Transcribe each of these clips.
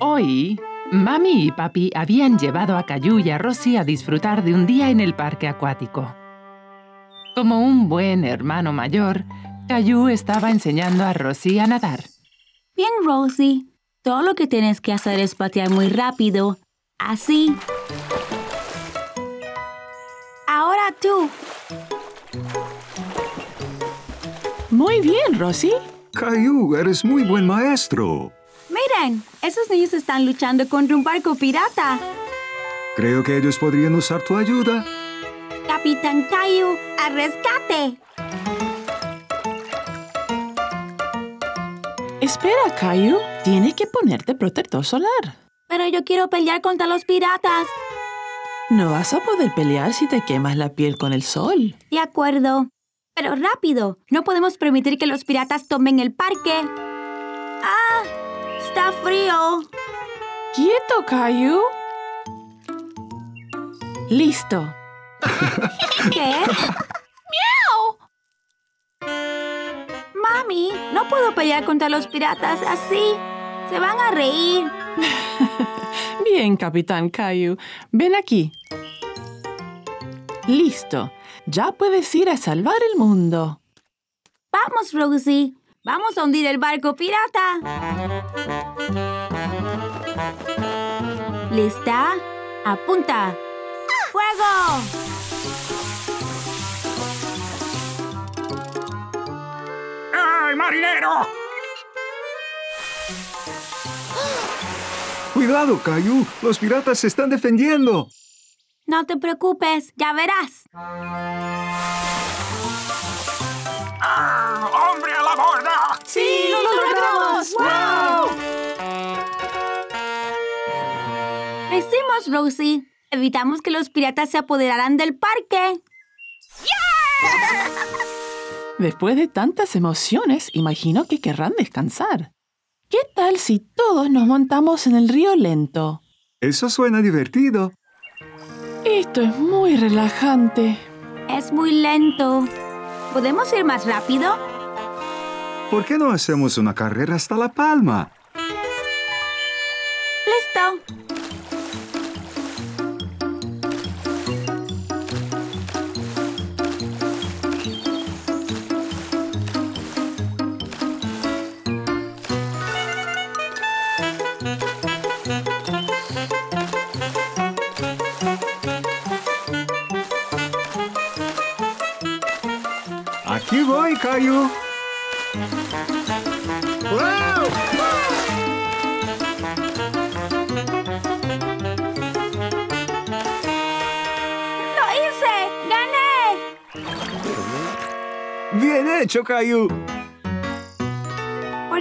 Hoy, Mami y Papi habían llevado a Caillou y a Rosie a disfrutar de un día en el parque acuático. Como un buen hermano mayor, Caillou estaba enseñando a Rosie a nadar. Bien, Rosie. Todo lo que tienes que hacer es patear muy rápido. Así. Ahora tú. Muy bien, Rosie. Caillou, eres muy buen maestro. Miren, esos niños están luchando contra un barco pirata. Creo que ellos podrían usar tu ayuda. Capitán Caillou, ¡al rescate! Espera, Caillou. Tienes que ponerte protector solar. Pero yo quiero pelear contra los piratas. No vas a poder pelear si te quemas la piel con el sol. De acuerdo. Pero rápido. No podemos permitir que los piratas tomen el parque. ¡Ah! ¡Está frío! ¡Quieto, Caillou! ¡Listo! ¿Qué? ¡Miau! Mami, no puedo pelear contra los piratas así. Se van a reír. Bien, Capitán Caillou. Ven aquí. Listo. Ya puedes ir a salvar el mundo. Vamos, Rosie. Vamos a hundir el barco pirata. ¿Lista? Apunta. ¡Fuego! ¡Marinero! ¡Cuidado, Caillou! ¡Los piratas se están defendiendo! No te preocupes, ya verás. ¡Hombre a la borda! ¡Sí, lo logramos! ¡Wow! Lo hicimos, Rosie. Evitamos que los piratas se apoderaran del parque. ¡Yeah! Después de tantas emociones, imagino que querrán descansar. ¿Qué tal si todos nos montamos en el río lento? Eso suena divertido. Esto es muy relajante. Es muy lento. ¿Podemos ir más rápido? ¿Por qué no hacemos una carrera hasta La Palma? ¡Listo! ¡Aquí voy, Caillou! ¡Wow! ¡Lo hice! ¡Gané! ¡Bien hecho, Caillou! ¿Por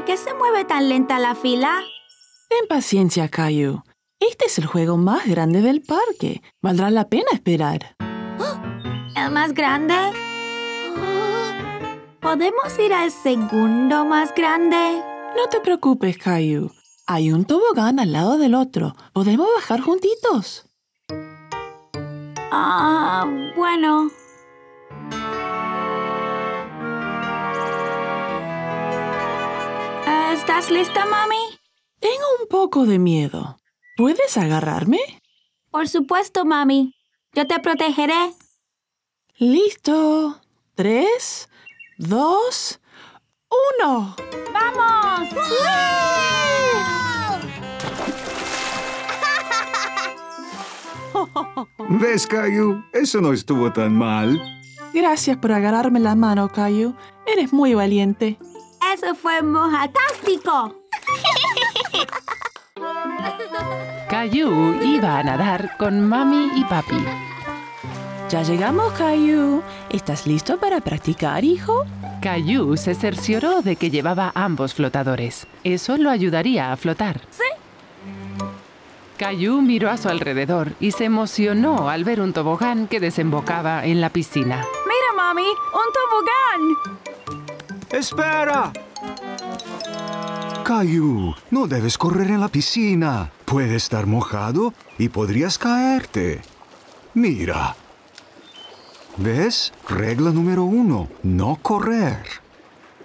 qué se mueve tan lenta la fila? Ten paciencia, Caillou. Este es el juego más grande del parque. Valdrá la pena esperar. ¿El más grande? ¿Podemos ir al segundo más grande? No te preocupes, Caillou. Hay un tobogán al lado del otro. ¿Podemos bajar juntitos? Bueno. ¿Estás lista, mami? Tengo un poco de miedo. ¿Puedes agarrarme? Por supuesto, mami. Yo te protegeré. Listo. 3, 2, 1. ¡Vamos! ¡Wow! ¿Ves, Caillou? Eso no estuvo tan mal. Gracias por agarrarme la mano, Caillou. Eres muy valiente. ¡Eso fue mojatástico! Caillou iba a nadar con Mami y Papi. ¡Ya llegamos, Caillou! ¿Estás listo para practicar, hijo? Caillou se cercioró de que llevaba ambos flotadores. Eso lo ayudaría a flotar. ¿Sí? Caillou miró a su alrededor y se emocionó al ver un tobogán que desembocaba en la piscina. ¡Mira, mami! ¡Un tobogán! ¡Espera! Caillou, no debes correr en la piscina. Puedes estar mojado y podrías caerte. Mira. ¿Ves? Regla número 1. No correr.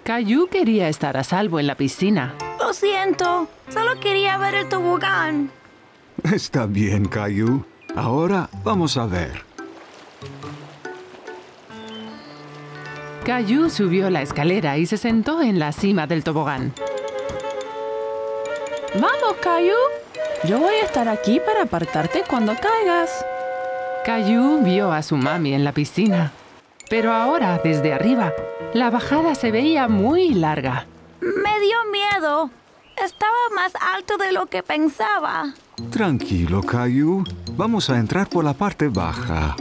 Caillou quería estar a salvo en la piscina. Lo siento. Solo quería ver el tobogán. Está bien, Caillou. Ahora vamos a ver. Caillou subió la escalera y se sentó en la cima del tobogán. ¡Vamos, Caillou! Yo voy a estar aquí para apartarte cuando caigas. Caillou vio a su mami en la piscina. Pero ahora, desde arriba, la bajada se veía muy larga. Me dio miedo. Estaba más alto de lo que pensaba. Tranquilo, Caillou. Vamos a entrar por la parte baja.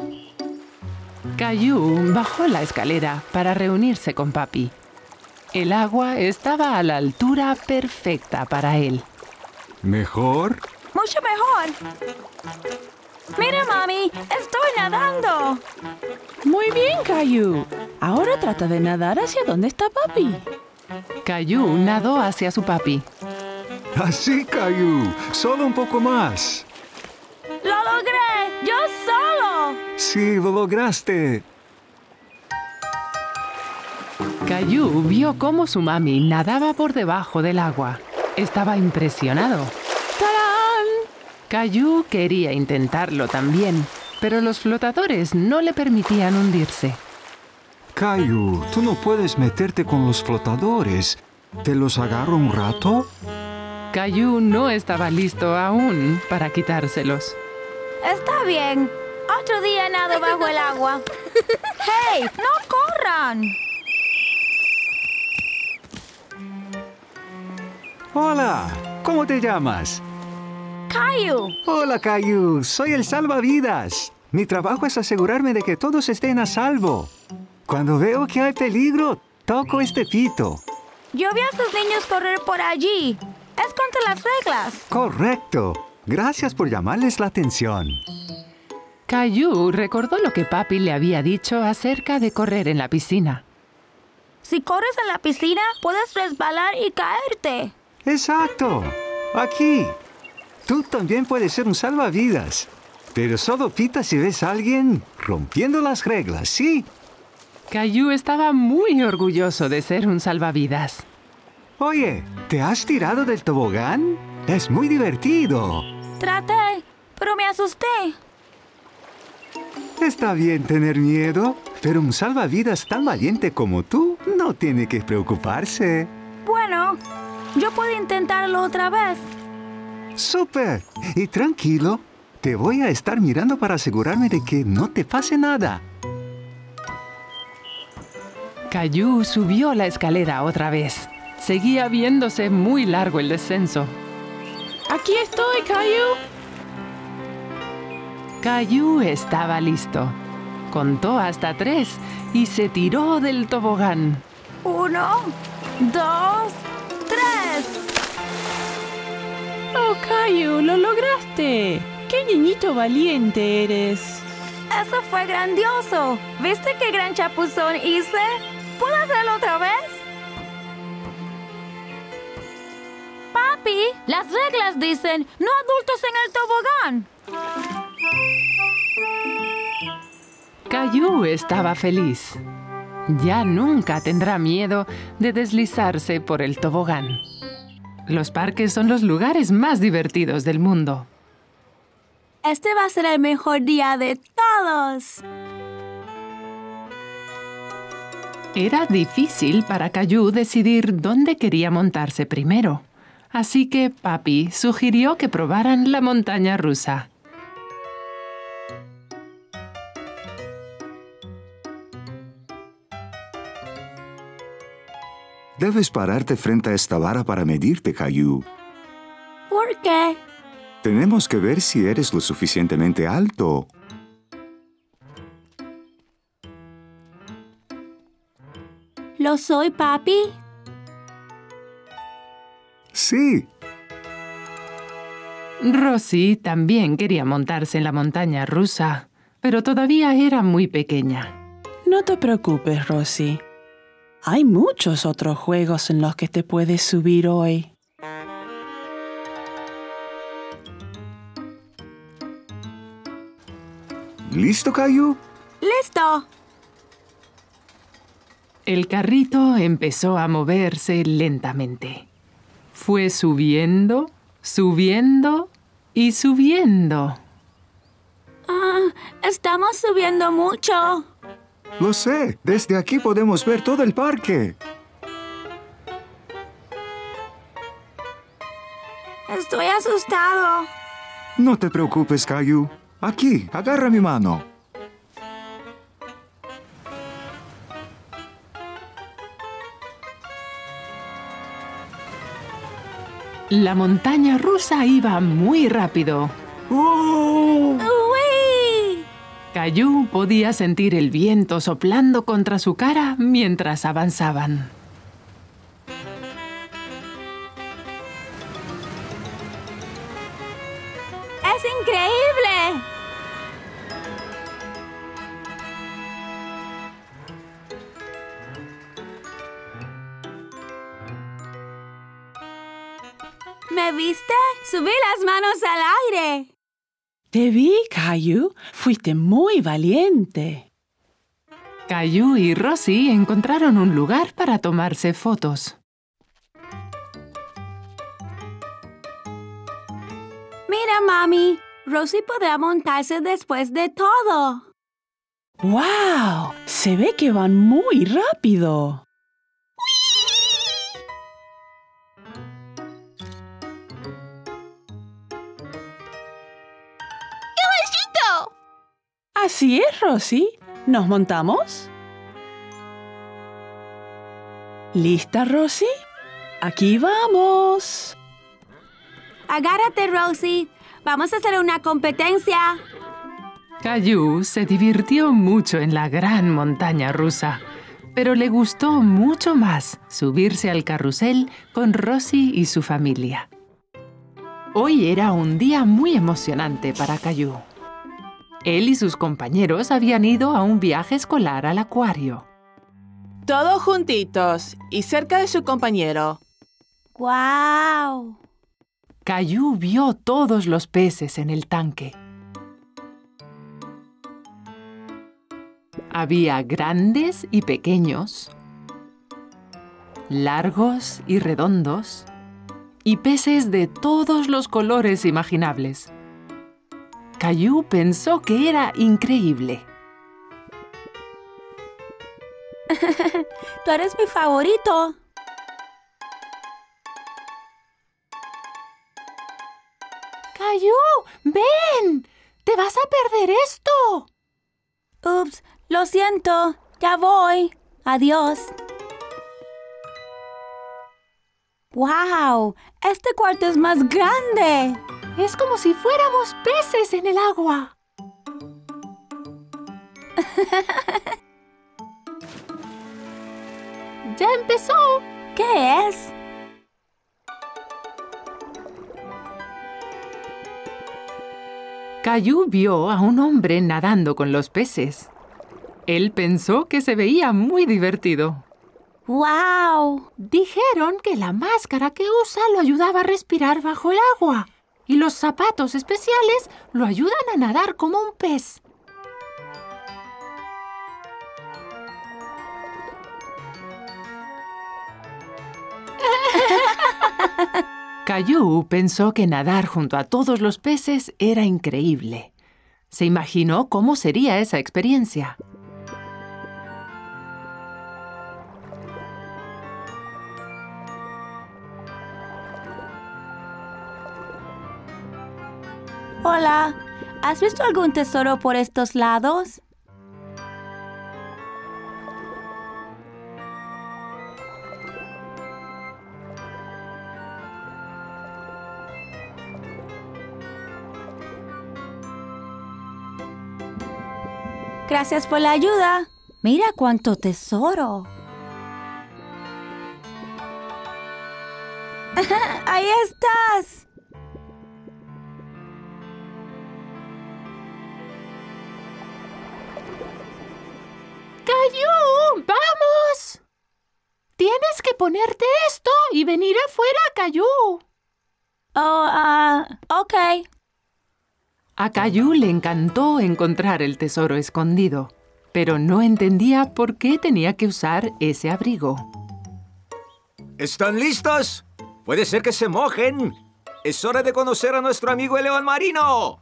Caillou bajó la escalera para reunirse con papi. El agua estaba a la altura perfecta para él. ¿Mejor? ¡Mucho mejor! ¡Mira, mami! ¡Estoy nadando! Muy bien, Caillou. Ahora trata de nadar hacia donde está papi. Caillou nadó hacia su papi. ¡Así, Caillou! ¡Solo un poco más! ¡Lo logré! ¡Yo solo! ¡Sí, lo lograste! Caillou vio cómo su mami nadaba por debajo del agua. Estaba impresionado. ¡Tarán! Caillou quería intentarlo también, pero los flotadores no le permitían hundirse. Caillou, tú no puedes meterte con los flotadores. ¿Te los agarro un rato? Caillou no estaba listo aún para quitárselos. Está bien. Otro día nado bajo el agua. ¡Hey! ¡No corran! Hola, ¿cómo te llamas? Caillou. Hola, Caillou. Soy el salvavidas. Mi trabajo es asegurarme de que todos estén a salvo. Cuando veo que hay peligro, toco este pito. Yo vi a esos niños correr por allí. Es contra las reglas. Correcto. Gracias por llamarles la atención. Caillou recordó lo que papi le había dicho acerca de correr en la piscina. Si corres en la piscina, puedes resbalar y caerte. ¡Exacto! ¡Aquí! Tú también puedes ser un salvavidas. Pero solo pita si ves a alguien rompiendo las reglas, ¿sí? Caillou estaba muy orgulloso de ser un salvavidas. Oye, ¿te has tirado del tobogán? ¡Es muy divertido! Traté, pero me asusté. Está bien tener miedo, pero un salvavidas tan valiente como tú no tiene que preocuparse. Bueno... yo puedo intentarlo otra vez. ¡Súper! Y tranquilo, te voy a estar mirando para asegurarme de que no te pase nada. Caillou subió la escalera otra vez. Seguía viéndose muy largo el descenso. ¡Aquí estoy, Caillou! Caillou estaba listo. Contó hasta 3 y se tiró del tobogán. 1, 2, 3. ¡Oh, Caillou! ¡Lo lograste! ¡Qué niñito valiente eres! ¡Eso fue grandioso! ¿Viste qué gran chapuzón hice? ¿Puedo hacerlo otra vez? Papi, las reglas dicen no adultos en el tobogán. Caillou estaba feliz. Ya nunca tendrá miedo de deslizarse por el tobogán. Los parques son los lugares más divertidos del mundo. Este va a ser el mejor día de todos. Era difícil para Caillou decidir dónde quería montarse primero. Así que papi sugirió que probaran la montaña rusa. Debes pararte frente a esta vara para medirte, Caillou. ¿Por qué? Tenemos que ver si eres lo suficientemente alto. ¿Lo soy, papi? Sí. Rosie también quería montarse en la montaña rusa, pero todavía era muy pequeña. No te preocupes, Rosie. Hay muchos otros juegos en los que te puedes subir hoy. ¿Listo, Caillou? ¡Listo! El carrito empezó a moverse lentamente. fue subiendo, subiendo y subiendo. Estamos subiendo mucho. Lo sé. Desde aquí podemos ver todo el parque. Estoy asustado. No te preocupes, Caillou. Aquí, agarra mi mano. La montaña rusa iba muy rápido. ¡Oh! ¡Uy! Caillou podía sentir el viento soplando contra su cara mientras avanzaban. ¡Es increíble! ¿Me viste? ¡Subí las manos al aire! Te vi, Caillou. Fuiste muy valiente. Caillou y Rosie encontraron un lugar para tomarse fotos. Mira, mami. Rosie podrá montarse después de todo. ¡Wow! Se ve que van muy rápido. Así es, Rosie. ¿Nos montamos? ¿Lista, Rosie? ¡Aquí vamos! Agárrate, Rosie. Vamos a hacer una competencia. Caillou se divirtió mucho en la gran montaña rusa, pero le gustó mucho más subirse al carrusel con Rosie y su familia. Hoy era un día muy emocionante para Caillou. Él y sus compañeros habían ido a un viaje escolar al acuario. Todos juntitos y cerca de su compañero. ¡Guau! Wow. Caillou vio todos los peces en el tanque. Había grandes y pequeños, largos y redondos, y peces de todos los colores imaginables. Caillou pensó que era increíble. Tú eres mi favorito. Caillou, ven. Te vas a perder esto. Ups, lo siento. Ya voy. Adiós. ¡Wow! Este cuarto es más grande. Es como si fuéramos peces en el agua. ¡Ya empezó! ¿Qué es? Caillou vio a un hombre nadando con los peces. Él pensó que se veía muy divertido. ¡Wow! Dijeron que la máscara que usa lo ayudaba a respirar bajo el agua. Y los zapatos especiales lo ayudan a nadar como un pez. Caillou pensó que nadar junto a todos los peces era increíble. Se imaginó cómo sería esa experiencia. Hola, ¿has visto algún tesoro por estos lados? Gracias por la ayuda. Mira cuánto tesoro. ¡Ahí estás! ¡Caillou! ¡Vamos! Tienes que ponerte esto y venir afuera, Caillou. Ok. A Caillou le encantó encontrar el tesoro escondido, pero no entendía por qué tenía que usar ese abrigo. ¿Están listas? ¡Puede ser que se mojen! ¡Es hora de conocer a nuestro amigo el león marino!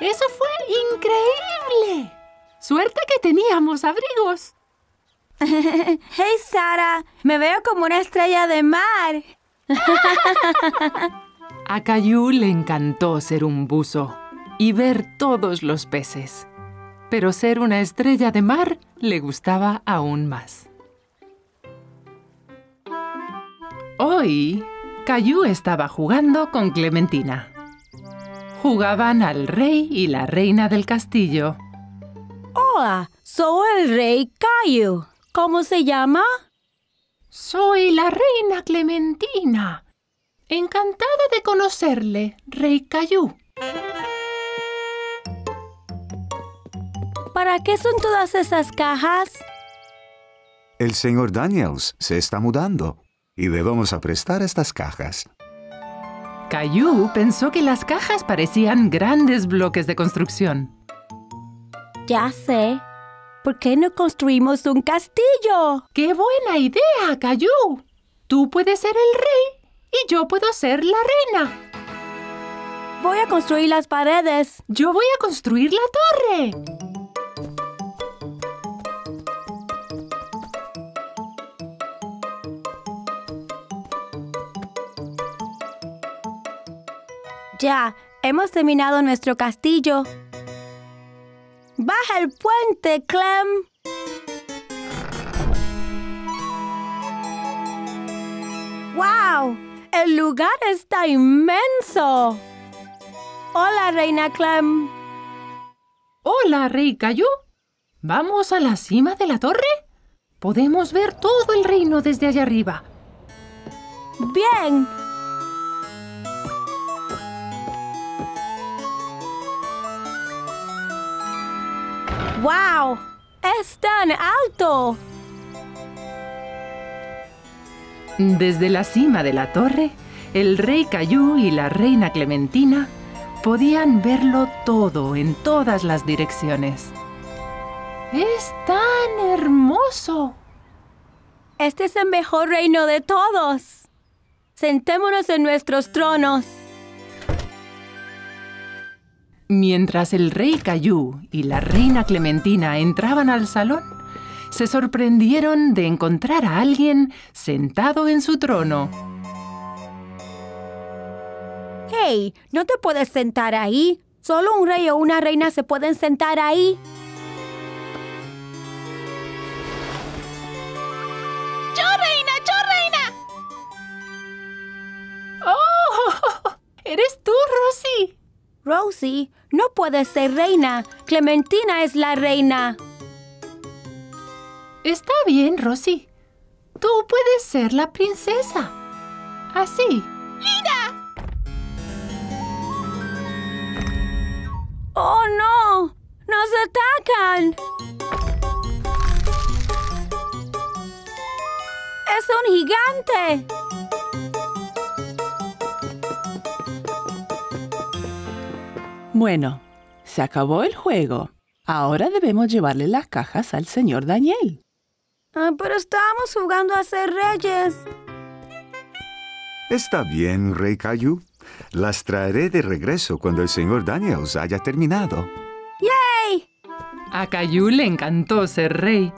¡Eso fue increíble! ¡Suerte que teníamos abrigos! ¡Hey, Sara! ¡Me veo como una estrella de mar! A Caillou le encantó ser un buzo y ver todos los peces. Pero ser una estrella de mar le gustaba aún más. Hoy, Caillou estaba jugando con Clementina. Jugaban al rey y la reina del castillo. ¡Hola! Soy el rey Caillou. ¿Cómo se llama? Soy la reina Clementina. Encantada de conocerle, rey Caillou. ¿Para qué son todas esas cajas? El señor Daniels se está mudando y debemos aprestar estas cajas. Caillou pensó que las cajas parecían grandes bloques de construcción. Ya sé. ¿Por qué no construimos un castillo? ¡Qué buena idea, Caillou! Tú puedes ser el rey y yo puedo ser la reina. Voy a construir las paredes. Yo voy a construir la torre. Ya, hemos terminado nuestro castillo. ¡Baja el puente, Clem! ¡Wow! ¡El lugar está inmenso! ¡Hola, reina Clem! ¡Hola, rey Caillou! ¿Vamos a la cima de la torre? Podemos ver todo el reino desde allá arriba. ¡Bien! ¡Wow! ¡Es tan alto! Desde la cima de la torre, el rey Caillou y la reina Clementina podían verlo todo en todas las direcciones. ¡Es tan hermoso! Este es el mejor reino de todos. Sentémonos en nuestros tronos. Mientras el rey Caillou y la reina Clementina entraban al salón, se sorprendieron de encontrar a alguien sentado en su trono. ¡Hey! ¿No te puedes sentar ahí? Solo un rey o una reina se pueden sentar ahí. ¡Yo, reina! ¡Yo, reina! ¡Oh! ¡Eres tú, Rosie! Rosie, no puedes ser reina. Clementina es la reina. Está bien, Rosie. Tú puedes ser la princesa. Así. ¡Linda! ¡Oh, no! ¡Nos atacan! ¡Es un gigante! Bueno, se acabó el juego. Ahora debemos llevarle las cajas al señor Daniel. Pero estábamos jugando a ser reyes. Está bien, rey Caillou. Las traeré de regreso cuando el señor Daniels haya terminado. ¡Yay! A Caillou le encantó ser rey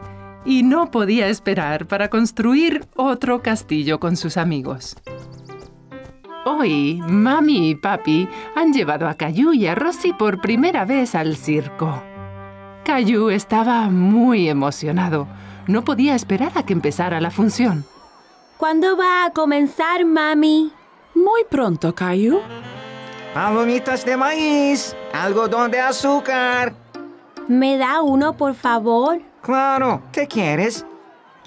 y no podía esperar para construir otro castillo con sus amigos. Hoy, Mami y Papi han llevado a Caillou y a Rosie por primera vez al circo. Caillou estaba muy emocionado. No podía esperar a que empezara la función. ¿Cuándo va a comenzar, Mami? Muy pronto, Caillou. Palomitas de maíz, algodón de azúcar. ¿Me da uno, por favor? Claro, ¿qué quieres?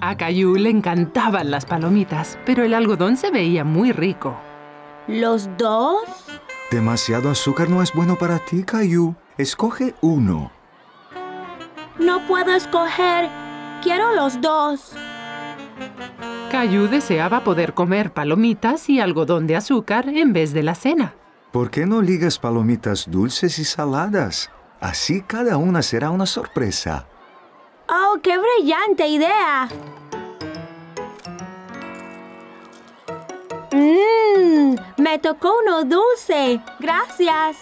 A Caillou le encantaban las palomitas, pero el algodón se veía muy rico. ¿Los dos? Demasiado azúcar no es bueno para ti, Caillou. Escoge uno. No puedo escoger. Quiero los dos. Caillou deseaba poder comer palomitas y algodón de azúcar en vez de la cena. ¿Por qué no ligas palomitas dulces y saladas? Así cada una será una sorpresa. ¡Oh, qué brillante idea! Me tocó uno dulce. Gracias.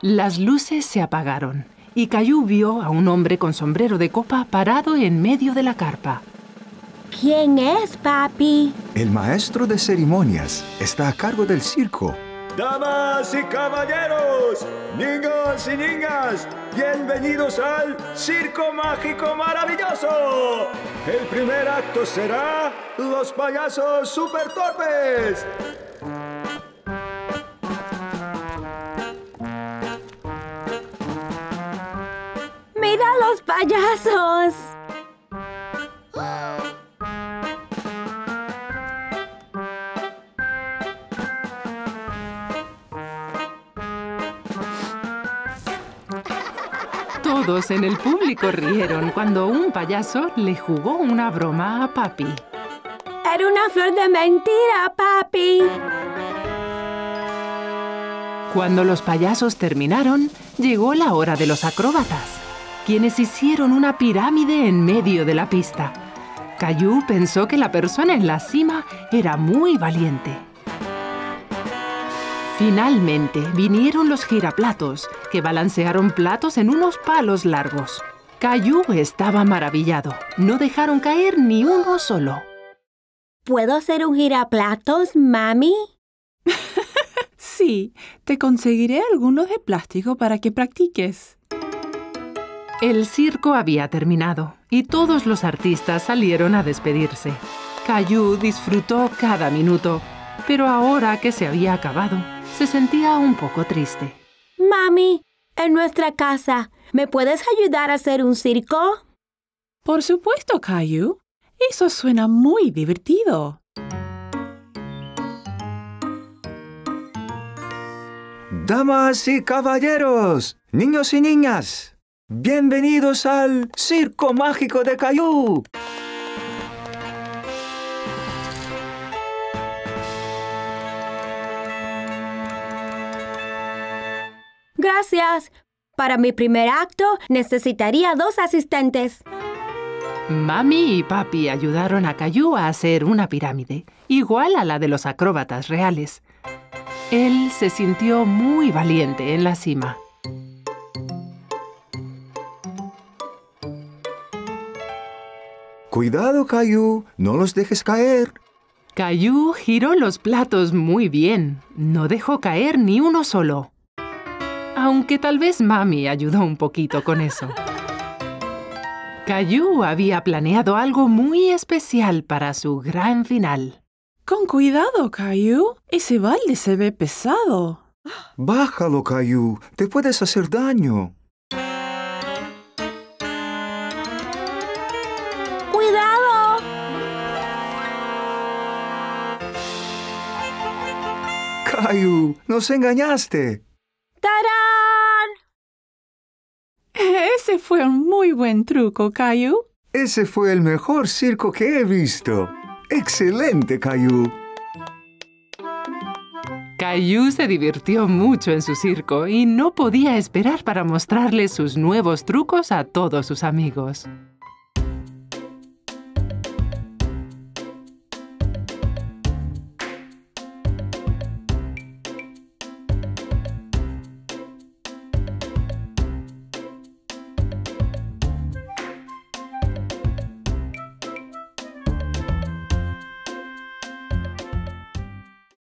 Las luces se apagaron y Caillou vio a un hombre con sombrero de copa parado en medio de la carpa. ¿Quién es, papi? El maestro de ceremonias. Está a cargo del circo. Damas y caballeros, niños y niñas, bienvenidos al Circo Mágico Maravilloso. El primer acto será Los Payasos Super Torpes. ¡Mira a los payasos! Todos en el público rieron cuando un payaso le jugó una broma a papi. ¡Era una flor de mentira, papi! Cuando los payasos terminaron, llegó la hora de los acróbatas, quienes hicieron una pirámide en medio de la pista. Caillou pensó que la persona en la cima era muy valiente. Finalmente, vinieron los giraplatos, que balancearon platos en unos palos largos. Caillou estaba maravillado. No dejaron caer ni uno solo. ¿Puedo ser un giraplatos, mami? Sí, te conseguiré algunos de plástico para que practiques. El circo había terminado y todos los artistas salieron a despedirse. Caillou disfrutó cada minuto, pero ahora que se había acabado, se sentía un poco triste. Mami, en nuestra casa, ¿me puedes ayudar a hacer un circo? Por supuesto, Caillou. Eso suena muy divertido. Damas y caballeros, niños y niñas, bienvenidos al Circo Mágico de Caillou. Gracias. Para mi primer acto, necesitaría 2 asistentes. Mami y papi ayudaron a Caillou a hacer una pirámide, igual a la de los acróbatas reales. Él se sintió muy valiente en la cima. Cuidado, Caillou. No los dejes caer. Caillou giró los platos muy bien. No dejó caer ni uno solo. Aunque tal vez mami ayudó un poquito con eso. Caillou había planeado algo muy especial para su gran final. Con cuidado, Caillou. Ese balde se ve pesado. Bájalo, Caillou. Te puedes hacer daño. ¡Cuidado! Caillou, nos engañaste. ¡Tarán! Ese fue un muy buen truco, Caillou. Ese fue el mejor circo que he visto. ¡Excelente, Caillou! Caillou se divirtió mucho en su circo y no podía esperar para mostrarle sus nuevos trucos a todos sus amigos.